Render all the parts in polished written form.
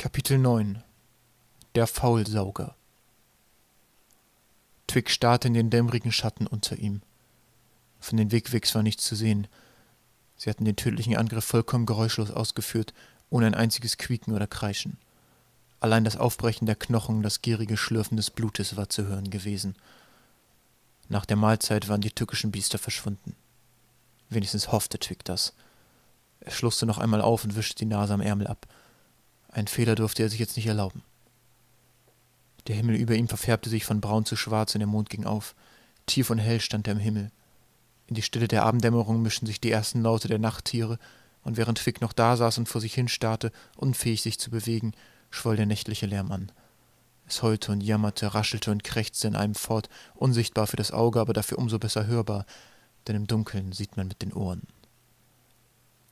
Kapitel 9 Der Faulsauger. Twig starrte in den dämmerigen Schatten unter ihm. Von den Wickwigs war nichts zu sehen. Sie hatten den tödlichen Angriff vollkommen geräuschlos ausgeführt, ohne ein einziges Quieken oder Kreischen. Allein das Aufbrechen der Knochen, das gierige Schlürfen des Blutes war zu hören gewesen. Nach der Mahlzeit waren die tückischen Biester verschwunden. Wenigstens hoffte Twig das. Er schluckte noch einmal auf und wischte die Nase am Ärmel ab. Einen Fehler durfte er sich jetzt nicht erlauben. Der Himmel über ihm verfärbte sich von braun zu schwarz und der Mond ging auf. Tief und hell stand er im Himmel. In die Stille der Abenddämmerung mischten sich die ersten Laute der Nachttiere, und während Twig noch da saß und vor sich hinstarrte, unfähig sich zu bewegen, schwoll der nächtliche Lärm an. Es heulte und jammerte, raschelte und krächzte in einem fort, unsichtbar für das Auge, aber dafür umso besser hörbar, denn im Dunkeln sieht man mit den Ohren.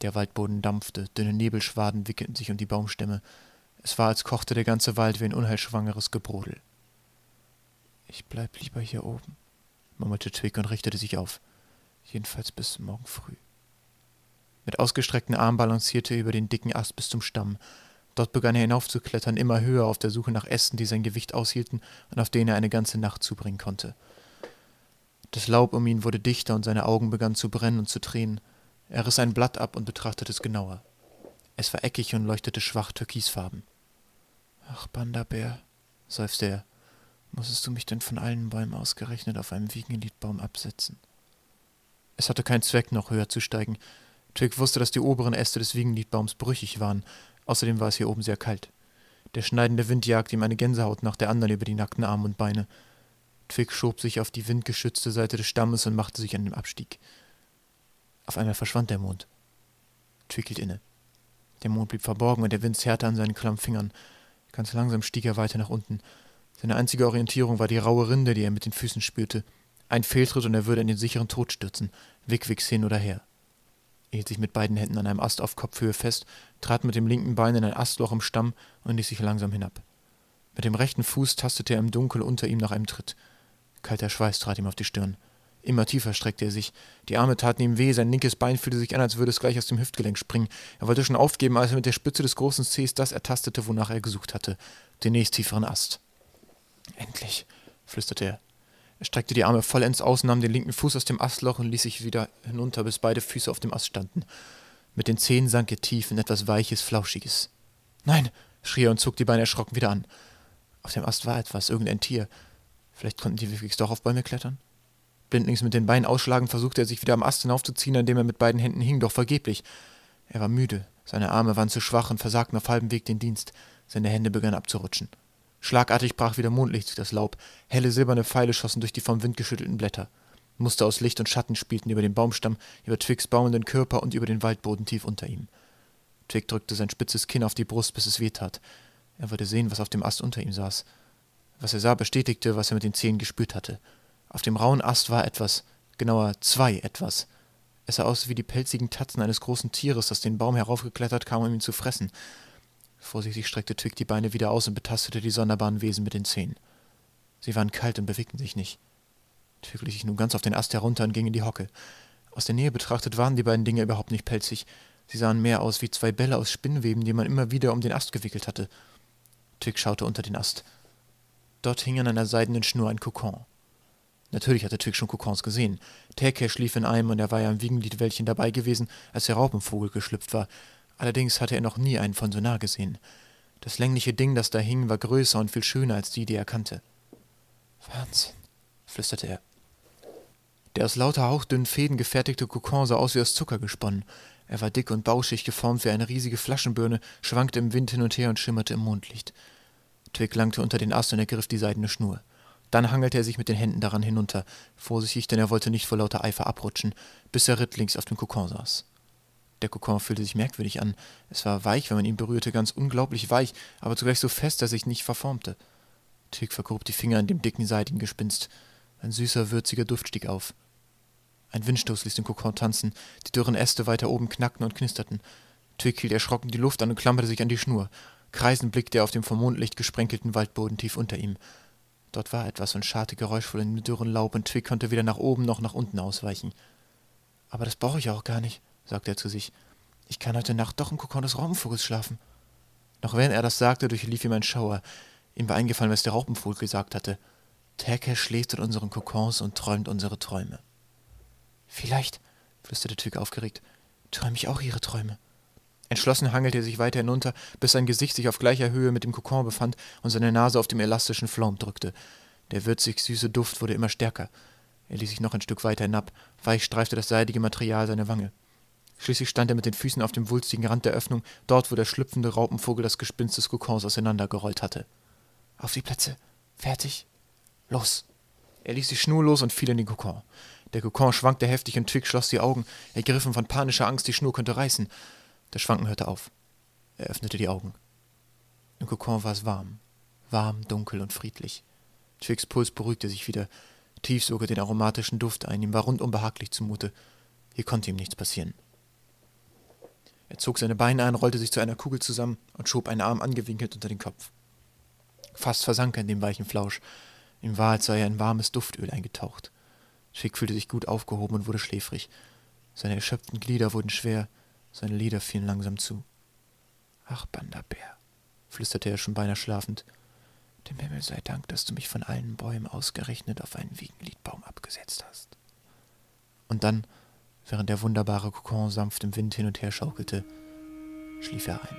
Der Waldboden dampfte, dünne Nebelschwaden wickelten sich um die Baumstämme. Es war, als kochte der ganze Wald wie ein unheilschwangeres Gebrodel. »Ich bleib lieber hier oben«, murmelte Twig und richtete sich auf. »Jedenfalls bis morgen früh.« Mit ausgestreckten Armen balancierte er über den dicken Ast bis zum Stamm. Dort begann er hinaufzuklettern, immer höher, auf der Suche nach Ästen, die sein Gewicht aushielten und auf denen er eine ganze Nacht zubringen konnte. Das Laub um ihn wurde dichter und seine Augen begannen zu brennen und zu tränen. Er riss ein Blatt ab und betrachtete es genauer. Es war eckig und leuchtete schwach türkisfarben. »Ach, Banderbär«, seufzte er, »musstest du mich denn von allen Bäumen ausgerechnet auf einem Wiegenliedbaum absetzen?« Es hatte keinen Zweck, noch höher zu steigen. Twig wusste, dass die oberen Äste des Wiegenliedbaums brüchig waren. Außerdem war es hier oben sehr kalt. Der schneidende Wind jagte ihm eine Gänsehaut nach der anderen über die nackten Arme und Beine. Twig schob sich auf die windgeschützte Seite des Stammes und machte sich an den Abstieg. Auf einmal verschwand der Mond. Twig hielt inne. Der Mond blieb verborgen und der Wind zerrte an seinen klammen Fingern. Ganz langsam stieg er weiter nach unten. Seine einzige Orientierung war die raue Rinde, die er mit den Füßen spürte. Ein Fehltritt und er würde in den sicheren Tod stürzen, Wickwigs hin oder her. Er hielt sich mit beiden Händen an einem Ast auf Kopfhöhe fest, trat mit dem linken Bein in ein Astloch im Stamm und ließ sich langsam hinab. Mit dem rechten Fuß tastete er im Dunkel unter ihm nach einem Tritt. Kalter Schweiß trat ihm auf die Stirn. Immer tiefer streckte er sich. Die Arme taten ihm weh, sein linkes Bein fühlte sich an, als würde es gleich aus dem Hüftgelenk springen. Er wollte schon aufgeben, als er mit der Spitze des großen Zehs das ertastete, wonach er gesucht hatte. Den nächsttieferen Ast. »Endlich«, flüsterte er. Er streckte die Arme vollends aus, nahm den linken Fuß aus dem Astloch und ließ sich wieder hinunter, bis beide Füße auf dem Ast standen. Mit den Zehen sank er tief in etwas Weiches, Flauschiges. »Nein«, schrie er und zog die Beine erschrocken wieder an. Auf dem Ast war etwas, irgendein Tier. Vielleicht konnten die Wickwigs doch auf Bäume klettern? Blindlings mit den Beinen ausschlagend versuchte er sich wieder am Ast hinaufzuziehen, an dem er mit beiden Händen hing, doch vergeblich. Er war müde, seine Arme waren zu schwach und versagten auf halbem Weg den Dienst. Seine Hände begannen abzurutschen. Schlagartig brach wieder Mondlicht durch das Laub. Helle silberne Pfeile schossen durch die vom Wind geschüttelten Blätter. Muster aus Licht und Schatten spielten über den Baumstamm, über Twigs baumelnden Körper und über den Waldboden tief unter ihm. Twig drückte sein spitzes Kinn auf die Brust, bis es wehtat. Er wollte sehen, was auf dem Ast unter ihm saß. Was er sah, bestätigte, was er mit den Zehen gespürt hatte. Auf dem rauen Ast war etwas, genauer zwei etwas. Es sah aus wie die pelzigen Tatzen eines großen Tieres, das den Baum heraufgeklettert kam, um ihn zu fressen. Vorsichtig streckte Twig die Beine wieder aus und betastete die sonderbaren Wesen mit den Zehen. Sie waren kalt und bewegten sich nicht. Twig ließ sich nun ganz auf den Ast herunter und ging in die Hocke. Aus der Nähe betrachtet waren die beiden Dinge überhaupt nicht pelzig. Sie sahen mehr aus wie zwei Bälle aus Spinnweben, die man immer wieder um den Ast gewickelt hatte. Twig schaute unter den Ast. Dort hing an einer seidenen Schnur ein Kokon. Natürlich hatte Twig schon Kokons gesehen. Täcke schlief in einem und er war ja im Wiegenliedwäldchen dabei gewesen, als der Raupenvogel geschlüpft war. Allerdings hatte er noch nie einen von so nah gesehen. Das längliche Ding, das da hing, war größer und viel schöner als die er kannte. »Wahnsinn«, flüsterte er. Der aus lauter hauchdünnen Fäden gefertigte Kokon sah aus wie aus Zucker gesponnen. Er war dick und bauschig geformt wie eine riesige Flaschenbirne, schwankte im Wind hin und her und schimmerte im Mondlicht. Twig langte unter den Ast und ergriff die seidene Schnur. Dann hangelte er sich mit den Händen daran hinunter, vorsichtig, denn er wollte nicht vor lauter Eifer abrutschen, bis er rittlings auf dem Kokon saß. Der Kokon fühlte sich merkwürdig an. Es war weich, wenn man ihn berührte, ganz unglaublich weich, aber zugleich so fest, dass er sich nicht verformte. Twig vergrub die Finger in dem dicken, seidigen Gespinst. Ein süßer, würziger Duft stieg auf. Ein Windstoß ließ den Kokon tanzen, die dürren Äste weiter oben knackten und knisterten. Twig hielt erschrocken die Luft an und klammerte sich an die Schnur. Kreisend blickte er auf den vom Mondlicht gesprenkelten Waldboden tief unter ihm. Dort war etwas und scharrte geräuschvoll in dem dürren Laub, und Twig konnte weder nach oben noch nach unten ausweichen. »Aber das brauche ich auch gar nicht«, sagte er zu sich. »Ich kann heute Nacht doch im Kokon des Raupenvogels schlafen.« Noch während er das sagte, durchlief ihm ein Schauer. Ihm war eingefallen, was der Raupenvogel gesagt hatte. Täcke schläft in unseren Kokons und träumt unsere Träume. »Vielleicht«, flüsterte Twig aufgeregt, »träume ich auch ihre Träume.« Entschlossen hangelte er sich weiter hinunter, bis sein Gesicht sich auf gleicher Höhe mit dem Kokon befand und seine Nase auf dem elastischen Flaum drückte. Der würzig-süße Duft wurde immer stärker. Er ließ sich noch ein Stück weiter hinab, weich streifte das seidige Material seine Wange. Schließlich stand er mit den Füßen auf dem wulstigen Rand der Öffnung, dort, wo der schlüpfende Raupenvogel das Gespinst des Kokons auseinandergerollt hatte. »Auf die Plätze! Fertig! Los!« Er ließ die Schnur los und fiel in den Kokon. Der Kokon schwankte heftig und Twig schloss die Augen, ergriffen von panischer Angst, die Schnur könnte reißen. Das Schwanken hörte auf. Er öffnete die Augen. Im Kokon war es warm. Warm, dunkel und friedlich. Twigs Puls beruhigte sich wieder. Tief sog er den aromatischen Duft ein, ihm war rundum behaglich zumute. Hier konnte ihm nichts passieren. Er zog seine Beine ein, rollte sich zu einer Kugel zusammen und schob einen Arm angewinkelt unter den Kopf. Fast versank er in dem weichen Flausch. Ihm war, als sei er in warmes Duftöl eingetaucht. Twig fühlte sich gut aufgehoben und wurde schläfrig. Seine erschöpften Glieder wurden schwer, seine Lider fielen langsam zu. »Ach, Banderbär«, flüsterte er schon beinahe schlafend, »dem Himmel sei Dank, dass du mich von allen Bäumen ausgerechnet auf einen Wiegenliedbaum abgesetzt hast.« Und dann, während der wunderbare Kokon sanft im Wind hin und her schaukelte, schlief er ein.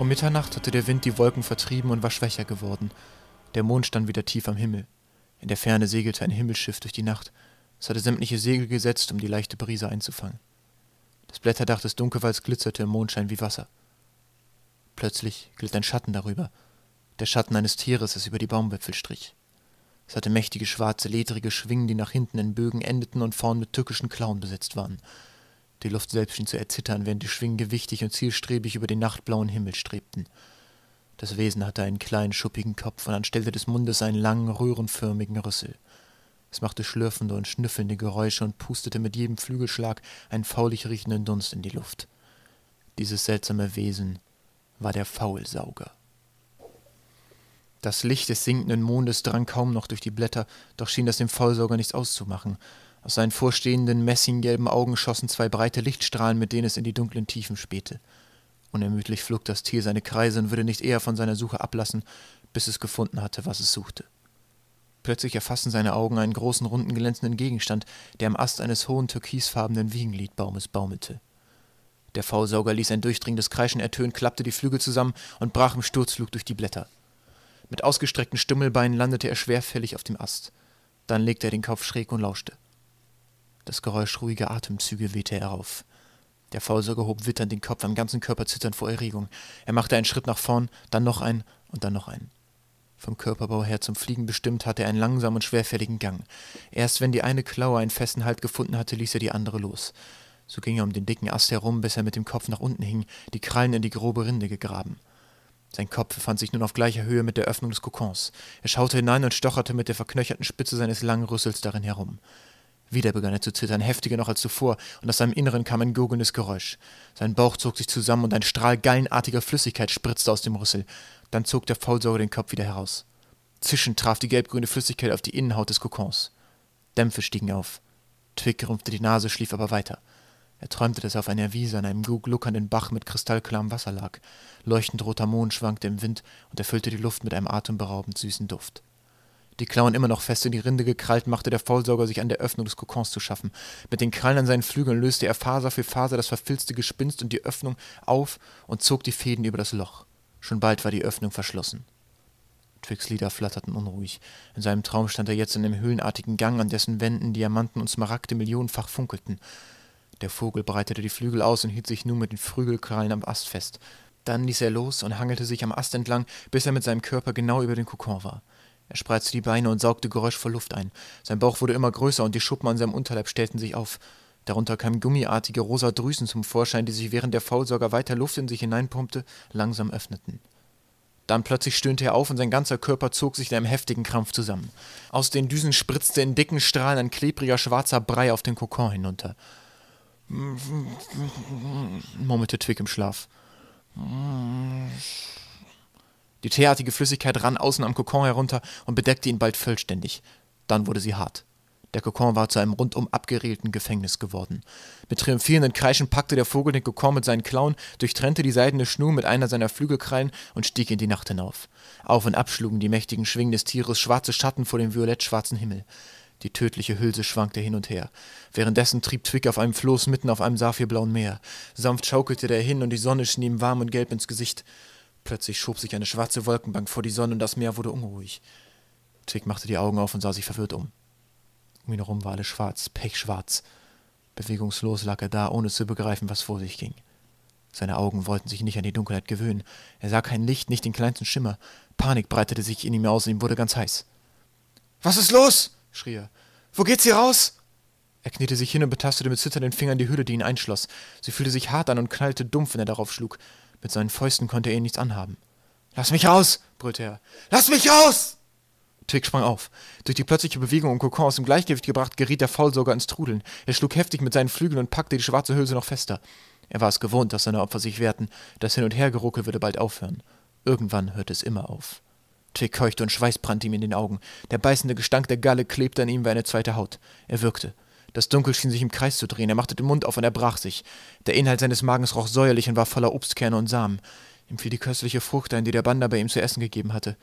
Um Mitternacht hatte der Wind die Wolken vertrieben und war schwächer geworden. Der Mond stand wieder tief am Himmel. In der Ferne segelte ein Himmelsschiff durch die Nacht. Es hatte sämtliche Segel gesetzt, um die leichte Brise einzufangen. Das Blätterdach des Dunkelwalds glitzerte im Mondschein wie Wasser. Plötzlich glitt ein Schatten darüber. Der Schatten eines Tieres, das über die Baumwipfel strich. Es hatte mächtige, schwarze, ledrige Schwingen, die nach hinten in Bögen endeten und vorn mit tückischen Klauen besetzt waren. Die Luft selbst schien zu erzittern, während die Schwingen gewichtig und zielstrebig über den nachtblauen Himmel strebten. Das Wesen hatte einen kleinen, schuppigen Kopf und anstelle des Mundes einen langen, röhrenförmigen Rüssel. Es machte schlürfende und schnüffelnde Geräusche und pustete mit jedem Flügelschlag einen faulig riechenden Dunst in die Luft. Dieses seltsame Wesen war der Faulsauger. Das Licht des sinkenden Mondes drang kaum noch durch die Blätter, doch schien das dem Faulsauger nichts auszumachen. Aus seinen vorstehenden, messinggelben Augen schossen zwei breite Lichtstrahlen, mit denen es in die dunklen Tiefen spähte. Unermüdlich flog das Tier seine Kreise und würde nicht eher von seiner Suche ablassen, bis es gefunden hatte, was es suchte. Plötzlich erfassten seine Augen einen großen, runden, glänzenden Gegenstand, der am Ast eines hohen, türkisfarbenen Wiegenliedbaumes baumelte. Der Faulsauger ließ ein durchdringendes Kreischen ertönen, klappte die Flügel zusammen und brach im Sturzflug durch die Blätter. Mit ausgestreckten Stümmelbeinen landete er schwerfällig auf dem Ast. Dann legte er den Kopf schräg und lauschte. Das Geräusch ruhiger Atemzüge wehte herauf. Der Faulsauger hob witternd den Kopf, am ganzen Körper zitternd vor Erregung. Er machte einen Schritt nach vorn, dann noch einen und dann noch einen. Vom Körperbau her zum Fliegen bestimmt, hatte er einen langsamen und schwerfälligen Gang. Erst wenn die eine Klaue einen festen Halt gefunden hatte, ließ er die andere los. So ging er um den dicken Ast herum, bis er mit dem Kopf nach unten hing, die Krallen in die grobe Rinde gegraben. Sein Kopf befand sich nun auf gleicher Höhe mit der Öffnung des Kokons. Er schaute hinein und stocherte mit der verknöcherten Spitze seines langen Rüssels darin herum. Wieder begann er zu zittern, heftiger noch als zuvor, und aus seinem Inneren kam ein gurgelndes Geräusch. Sein Bauch zog sich zusammen und ein Strahl gallenartiger Flüssigkeit spritzte aus dem Rüssel. Dann zog der Faulsauger den Kopf wieder heraus. Zischend traf die gelbgrüne Flüssigkeit auf die Innenhaut des Kokons. Dämpfe stiegen auf. Twig rümpfte die Nase, schlief aber weiter. Er träumte, dass er auf einer Wiese an einem gluckernden Bach mit kristallklarem Wasser lag. Leuchtend roter Mond schwankte im Wind und erfüllte die Luft mit einem atemberaubend süßen Duft. Die Klauen immer noch fest in die Rinde gekrallt, machte der Faulsauger sich an der Öffnung des Kokons zu schaffen. Mit den Krallen an seinen Flügeln löste er Faser für Faser das verfilzte Gespinst und die Öffnung auf und zog die Fäden über das Loch. Schon bald war die Öffnung verschlossen. Twigs Lider flatterten unruhig. In seinem Traum stand er jetzt in einem höhlenartigen Gang, an dessen Wänden Diamanten und Smaragde millionenfach funkelten. Der Vogel breitete die Flügel aus und hielt sich nun mit den Flügelkrallen am Ast fest. Dann ließ er los und hangelte sich am Ast entlang, bis er mit seinem Körper genau über den Kokon war. Er spreizte die Beine und saugte geräuschvoll Luft ein. Sein Bauch wurde immer größer und die Schuppen an seinem Unterleib stellten sich auf. Darunter kamen gummiartige rosa Drüsen zum Vorschein, die sich während der Faulsauger weiter Luft in sich hineinpumpte, langsam öffneten. Dann plötzlich stöhnte er auf und sein ganzer Körper zog sich in einem heftigen Krampf zusammen. Aus den Düsen spritzte in dicken Strahlen ein klebriger schwarzer Brei auf den Kokon hinunter. Murmelte Twig im Schlaf. Die teerartige Flüssigkeit rann außen am Kokon herunter und bedeckte ihn bald vollständig. Dann wurde sie hart. Der Kokon war zu einem rundum abgeriegelten Gefängnis geworden. Mit triumphierenden Kreischen packte der Vogel den Kokon mit seinen Klauen, durchtrennte die seidene Schnur mit einer seiner Flügelkrallen und stieg in die Nacht hinauf. Auf und ab schlugen die mächtigen Schwingen des Tieres schwarze Schatten vor dem violettschwarzen Himmel. Die tödliche Hülse schwankte hin und her. Währenddessen trieb Twig auf einem Floß mitten auf einem saphirblauen Meer. Sanft schaukelte der hin und die Sonne schien ihm warm und gelb ins Gesicht. Plötzlich schob sich eine schwarze Wolkenbank vor die Sonne und das Meer wurde unruhig. Twig machte die Augen auf und sah sich verwirrt um. Um ihn herum war alles schwarz, pechschwarz. Bewegungslos lag er da, ohne zu begreifen, was vor sich ging. Seine Augen wollten sich nicht an die Dunkelheit gewöhnen. Er sah kein Licht, nicht den kleinsten Schimmer. Panik breitete sich in ihm aus und ihm wurde ganz heiß. »Was ist los?« schrie er. »Wo geht's hier raus?« Er kniete sich hin und betastete mit zitternden Fingern die Hülle, die ihn einschloss. Sie fühlte sich hart an und knallte dumpf, wenn er darauf schlug. Mit seinen Fäusten konnte er ihn nichts anhaben. »Lass mich raus!« brüllte er. »Lass mich raus!« Twig sprang auf. Durch die plötzliche Bewegung und Kokon aus dem Gleichgewicht gebracht, geriet der Faulsauger ins Trudeln. Er schlug heftig mit seinen Flügeln und packte die schwarze Hülse noch fester. Er war es gewohnt, dass seine Opfer sich wehrten. Das Hin- und Hergeruckel würde bald aufhören. Irgendwann hörte es immer auf. Twig keuchte und Schweiß brannte ihm in den Augen. Der beißende Gestank der Galle klebte an ihm wie eine zweite Haut. Er würgte. Das Dunkel schien sich im Kreis zu drehen. Er machte den Mund auf und er brach sich. Der Inhalt seines Magens roch säuerlich und war voller Obstkerne und Samen. Ihm fiel die köstliche Frucht ein, die der Banderbär ihm zu essen gegeben hatte.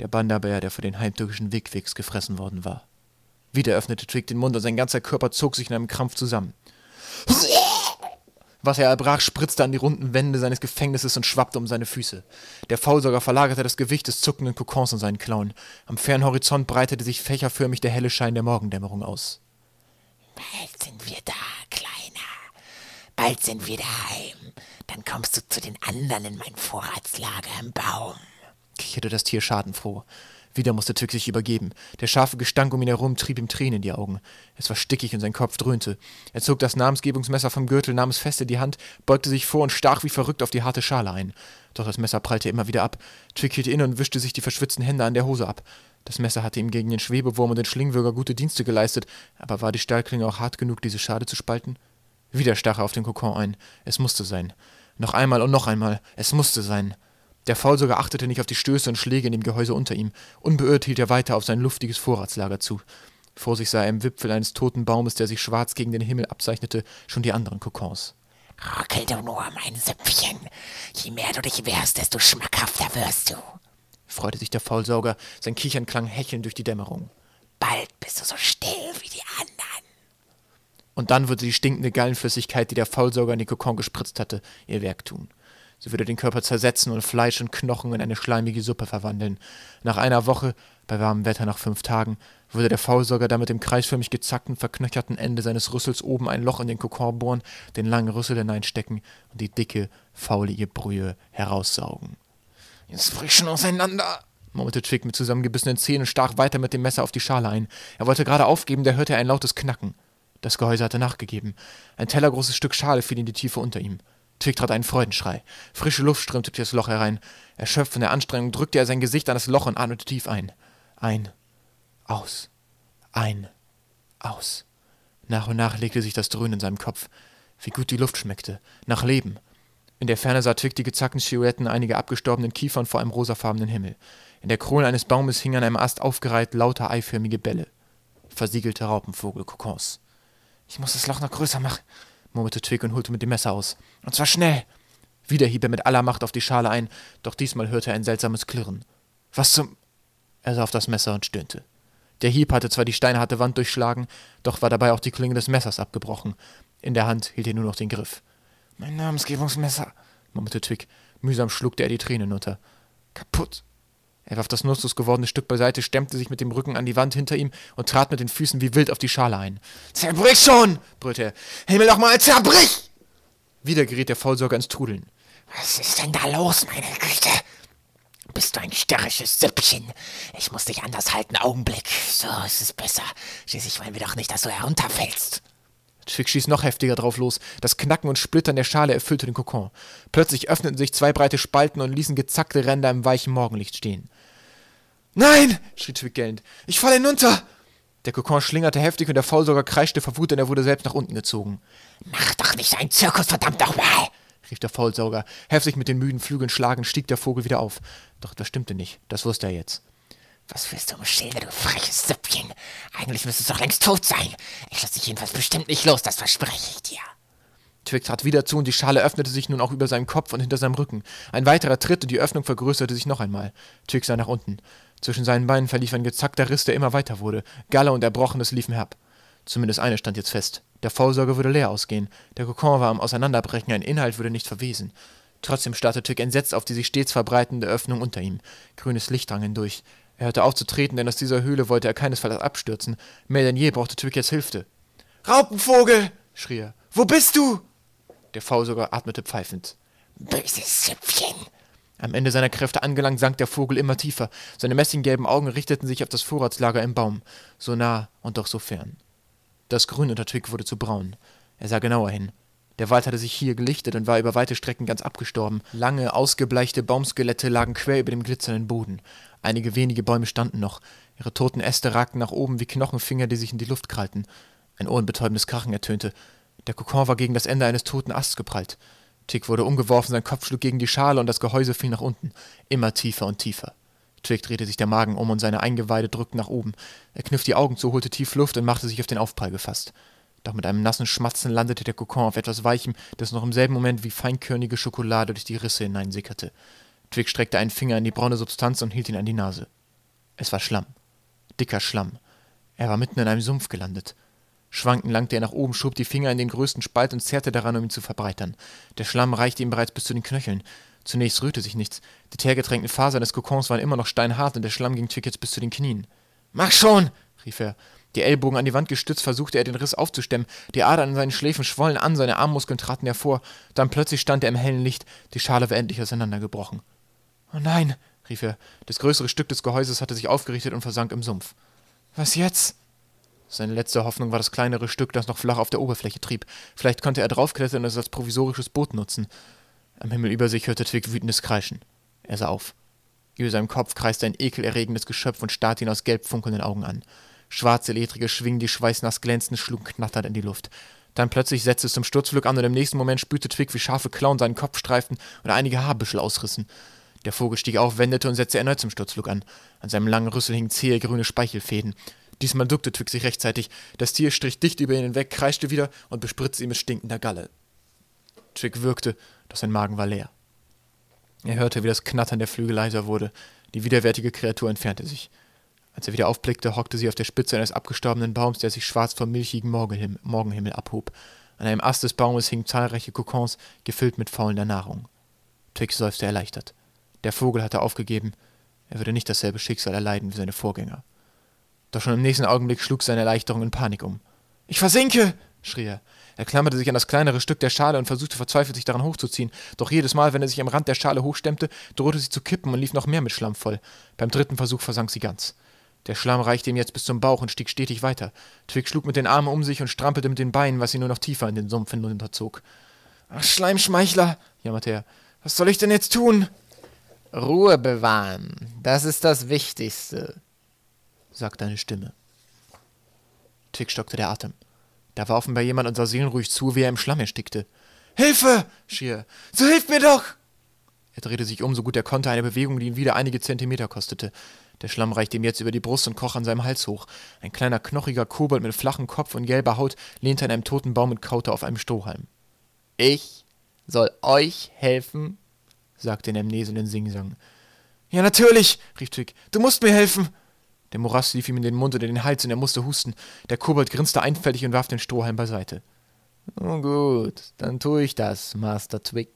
Der Banderbär, der von den heimtückischen Wickwigs gefressen worden war. Wieder öffnete Twig den Mund und sein ganzer Körper zog sich in einem Krampf zusammen. Was er erbrach, spritzte an die runden Wände seines Gefängnisses und schwappte um seine Füße. Der Faulsauger verlagerte das Gewicht des zuckenden Kokons an seinen Klauen. Am fernen Horizont breitete sich fächerförmig der helle Schein der Morgendämmerung aus. »Bald sind wir da, Kleiner. Bald sind wir daheim. Dann kommst du zu den anderen in mein Vorratslager im Baum«, kicherte das Tier schadenfroh. Wieder musste Twig sich übergeben. Der scharfe Gestank um ihn herum trieb ihm Tränen in die Augen. Es war stickig und sein Kopf dröhnte. Er zog das Namensgebungsmesser vom Gürtel, nahm es fest in die Hand, beugte sich vor und stach wie verrückt auf die harte Schale ein. Doch das Messer prallte immer wieder ab. Twig hielt inne und wischte sich die verschwitzten Hände an der Hose ab. Das Messer hatte ihm gegen den Schwebewurm und den Schlingwürger gute Dienste geleistet, aber war die Stahlklinge auch hart genug, diese Schale zu spalten? Wieder stach er auf den Kokon ein. Es musste sein. Noch einmal und noch einmal. Es musste sein. Der Faulsauger achtete nicht auf die Stöße und Schläge in dem Gehäuse unter ihm. Unbeirrt hielt er weiter auf sein luftiges Vorratslager zu. Vor sich sah er im Wipfel eines toten Baumes, der sich schwarz gegen den Himmel abzeichnete, schon die anderen Kokons. »Ruckel du nur, mein Süpfchen. Je mehr du dich wehrst, desto schmackhafter wirst du«, freute sich der Faulsauger. Sein Kichern klang hechelnd durch die Dämmerung. »Bald bist du so still wie die anderen.« Und dann würde die stinkende Gallenflüssigkeit, die der Faulsauger in den Kokon gespritzt hatte, ihr Werk tun. Sie würde den Körper zersetzen und Fleisch und Knochen in eine schleimige Suppe verwandeln. Nach einer Woche, bei warmem Wetter nach 5 Tagen, würde der Faulsauger dann mit dem kreisförmig gezackten, verknöcherten Ende seines Rüssels oben ein Loch in den Kokon bohren, den langen Rüssel hineinstecken und die dicke, faulige Brühe heraussaugen. »Jetzt brich schon auseinander«, murmelte Twig mit zusammengebissenen Zähnen und stach weiter mit dem Messer auf die Schale ein. Er wollte gerade aufgeben, da hörte er ein lautes Knacken. Das Gehäuse hatte nachgegeben. Ein tellergroßes Stück Schale fiel in die Tiefe unter ihm. Twig trat einen Freudenschrei. Frische Luft strömte durch das Loch herein. Erschöpft von der Anstrengung drückte er sein Gesicht an das Loch und atmete tief ein. Ein. Aus. Ein. Aus. Nach und nach legte sich das Dröhnen in seinem Kopf. Wie gut die Luft schmeckte. Nach Leben. In der Ferne sah Twig die gezackten Silhouetten einiger abgestorbenen Kiefern vor einem rosafarbenen Himmel. In der Krone eines Baumes hingen an einem Ast aufgereiht lauter eiförmige Bälle. Versiegelte Raupenvogelkokons. »Ich muss das Loch noch größer machen«, murmelte Twig und holte mit dem Messer aus. »Und zwar schnell!« Wieder hieb er mit aller Macht auf die Schale ein, doch diesmal hörte er ein seltsames Klirren. »Was zum...« Er sah auf das Messer und stöhnte. Der Hieb hatte zwar die steinharte Wand durchschlagen, doch war dabei auch die Klinge des Messers abgebrochen. In der Hand hielt er nur noch den Griff. »Mein Namensgebungsmesser«, murmelte Twig. Mühsam schluckte er die Tränen unter. »Kaputt!« Er warf das nutzlos gewordene Stück beiseite, stemmte sich mit dem Rücken an die Wand hinter ihm und trat mit den Füßen wie wild auf die Schale ein. »Zerbrich schon!« brüllte er. »Himmel doch mal, zerbrich!« Wieder geriet der Faulsauger ins Trudeln. »Was ist denn da los, meine Güte? Bist du ein störrisches Süppchen? Ich muss dich anders halten, Augenblick. So ist es besser. Schließlich wollen wir doch nicht, dass du herunterfällst.« Twig schießt noch heftiger drauf los. Das Knacken und Splittern der Schale erfüllte den Kokon. Plötzlich öffneten sich zwei breite Spalten und ließen gezackte Ränder im weichen Morgenlicht stehen. »Nein!« schrie Twig gellend. »Ich falle hinunter!« Der Kokon schlingerte heftig und der Faulsauger kreischte vor Wut, denn er wurde selbst nach unten gezogen. »Mach doch nicht so einen Zirkus, verdammt nochmal!« rief der Faulsauger. Heftig mit den müden Flügeln schlagend stieg der Vogel wieder auf. Doch das stimmte nicht, das wusste er jetzt. »Was willst du umschälen, du freches Süppchen? Eigentlich müsstest du doch längst tot sein. Ich lasse dich jedenfalls bestimmt nicht los, das verspreche ich dir.« Twig trat wieder zu und die Schale öffnete sich nun auch über seinem Kopf und hinter seinem Rücken. Ein weiterer Tritt und die Öffnung vergrößerte sich noch einmal. Twig sah nach unten. Zwischen seinen Beinen verlief ein gezackter Riss, der immer weiter wurde. Galle und Erbrochenes liefen herab. Zumindest eines stand jetzt fest. Der Faulsauger würde leer ausgehen. Der Kokon war am Auseinanderbrechen, ein Inhalt würde nicht verwesen. Trotzdem starrte Twig entsetzt auf die sich stets verbreitende Öffnung unter ihm. Grünes Licht drang hindurch. Er hörte auf zu treten, denn aus dieser Höhle wollte er keinesfalls abstürzen. Mehr denn je brauchte Twig jetzt Hilfe. »Raupenvogel!« schrie er. »Wo bist du?« Der Faulsauger atmete pfeifend. »Böses Süppchen!« Am Ende seiner Kräfte angelangt, sank der Vogel immer tiefer. Seine messinggelben Augen richteten sich auf das Vorratslager im Baum. So nah und doch so fern. Das Grün unter Twig wurde zu braun. Er sah genauer hin. Der Wald hatte sich hier gelichtet und war über weite Strecken ganz abgestorben. Lange, ausgebleichte Baumskelette lagen quer über dem glitzernden Boden. Einige wenige Bäume standen noch. Ihre toten Äste ragten nach oben wie Knochenfinger, die sich in die Luft krallten. Ein ohrenbetäubendes Krachen ertönte. Der Kokon war gegen das Ende eines toten Asts geprallt. Twig wurde umgeworfen, sein Kopf schlug gegen die Schale und das Gehäuse fiel nach unten. Immer tiefer und tiefer. Twig drehte sich der Magen um und seine Eingeweide drückten nach oben. Er kniff die Augen zu, holte tief Luft und machte sich auf den Aufprall gefasst. Doch mit einem nassen Schmatzen landete der Kokon auf etwas Weichem, das noch im selben Moment wie feinkörnige Schokolade durch die Risse hineinsickerte. Twig streckte einen Finger in die braune Substanz und hielt ihn an die Nase. Es war Schlamm. Dicker Schlamm. Er war mitten in einem Sumpf gelandet. Schwankend langte er nach oben, schob die Finger in den größten Spalt und zerrte daran, um ihn zu verbreitern. Der Schlamm reichte ihm bereits bis zu den Knöcheln. Zunächst rührte sich nichts. Die teergetränkten Fasern des Kokons waren immer noch steinhart und der Schlamm ging Twig jetzt bis zu den Knien. »Mach schon!« rief er. Die Ellbogen an die Wand gestützt, versuchte er, den Riss aufzustemmen. Die Adern in seinen Schläfen schwollen an, seine Armmuskeln traten hervor. Dann plötzlich stand er im hellen Licht. Die Schale war endlich auseinandergebrochen. »Oh nein!« rief er. Das größere Stück des Gehäuses hatte sich aufgerichtet und versank im Sumpf. »Was jetzt?« Seine letzte Hoffnung war das kleinere Stück, das noch flach auf der Oberfläche trieb. Vielleicht konnte er draufklettern und es als provisorisches Boot nutzen. Am Himmel über sich hörte Twig wütendes Kreischen. Er sah auf. Über seinem Kopf kreiste ein ekelerregendes Geschöpf und starrte ihn aus gelb funkelnden Augen an. Schwarze, ledrige Schwingen, die schweißnass glänzten, schlugen knatternd in die Luft. Dann plötzlich setzte es zum Sturzflug an und im nächsten Moment spürte Twig, wie scharfe Klauen seinen Kopf streiften und einige Haarbüschel ausrissen. Der Vogel stieg auf, wendete und setzte erneut zum Sturzflug an. An seinem langen Rüssel hingen zähe grüne Speichelfäden. Diesmal duckte Twig sich rechtzeitig. Das Tier strich dicht über ihn hinweg, kreischte wieder und bespritzte ihn mit stinkender Galle. Twig würgte, doch sein Magen war leer. Er hörte, wie das Knattern der Flügel leiser wurde. Die widerwärtige Kreatur entfernte sich. Als er wieder aufblickte, hockte sie auf der Spitze eines abgestorbenen Baums, der sich schwarz vom milchigen Morgenhimmel abhob. An einem Ast des Baumes hingen zahlreiche Kokons, gefüllt mit faulender Nahrung. Twig seufzte erleichtert. Der Vogel hatte aufgegeben. Er würde nicht dasselbe Schicksal erleiden wie seine Vorgänger. Doch schon im nächsten Augenblick schlug seine Erleichterung in Panik um. »Ich versinke!« schrie er. Er klammerte sich an das kleinere Stück der Schale und versuchte verzweifelt, sich daran hochzuziehen. Doch jedes Mal, wenn er sich am Rand der Schale hochstemmte, drohte sie zu kippen und lief noch mehr mit Schlamm voll. Beim dritten Versuch versank sie ganz. Der Schlamm reichte ihm jetzt bis zum Bauch und stieg stetig weiter. Twig schlug mit den Armen um sich und strampelte mit den Beinen, was ihn nur noch tiefer in den Sumpf hinunterzog. »Ach, Schleimschmeichler!« jammerte er. »Was soll ich denn jetzt tun?« »Ruhe bewahren, das ist das Wichtigste«, sagte eine Stimme. Twig stockte der Atem. Da war offenbar jemand und sah seelenruhig zu, wie er im Schlamm erstickte. »Hilfe!« schrie er. »So hilft mir doch!« Er drehte sich um, so gut er konnte, eine Bewegung, die ihn wieder einige Zentimeter kostete. Der Schlamm reichte ihm jetzt über die Brust und kroch an seinem Hals hoch. Ein kleiner, knochiger Kobold mit flachem Kopf und gelber Haut lehnte an einem toten Baum und kaute auf einem Strohhalm. »Ich soll euch helfen?« sagte in einem näselnden Singsang. »Ja, natürlich!« rief Twig. »Du musst mir helfen!« Der Morast lief ihm in den Mund oder den Hals und er musste husten. Der Kobold grinste einfältig und warf den Strohhalm beiseite. »Nun gut, dann tue ich das, Master Twig«,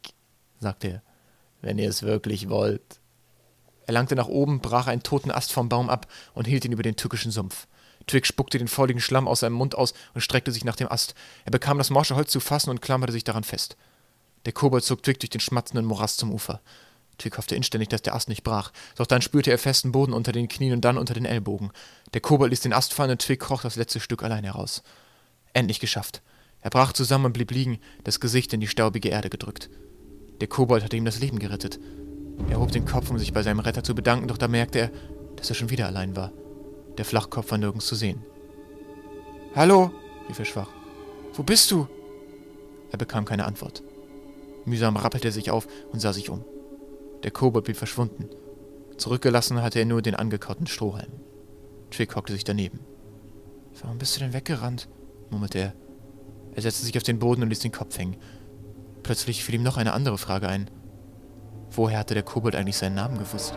sagte er, »wenn ihr es wirklich wollt.« Er langte nach oben, brach einen toten Ast vom Baum ab und hielt ihn über den tückischen Sumpf. Twig spuckte den fauligen Schlamm aus seinem Mund aus und streckte sich nach dem Ast. Er bekam das morsche Holz zu fassen und klammerte sich daran fest. Der Kobold zog Twig durch den schmatzenden Morast zum Ufer. Twig hoffte inständig, dass der Ast nicht brach, doch dann spürte er festen Boden unter den Knien und dann unter den Ellbogen. Der Kobold ließ den Ast fallen und Twig kroch das letzte Stück allein heraus. Endlich geschafft. Er brach zusammen und blieb liegen, das Gesicht in die staubige Erde gedrückt. Der Kobold hatte ihm das Leben gerettet. Er hob den Kopf, um sich bei seinem Retter zu bedanken, doch da merkte er, dass er schon wieder allein war. Der Flachkopf war nirgends zu sehen. »Hallo«, rief er schwach. »Wo bist du?« Er bekam keine Antwort. Mühsam rappelte er sich auf und sah sich um. Der Kobold blieb verschwunden. Zurückgelassen hatte er nur den angekauten Strohhalm. Twig hockte sich daneben. »Warum bist du denn weggerannt?« murmelte er. Er setzte sich auf den Boden und ließ den Kopf hängen. Plötzlich fiel ihm noch eine andere Frage ein. Woher hatte der Kobold eigentlich seinen Namen gewusst?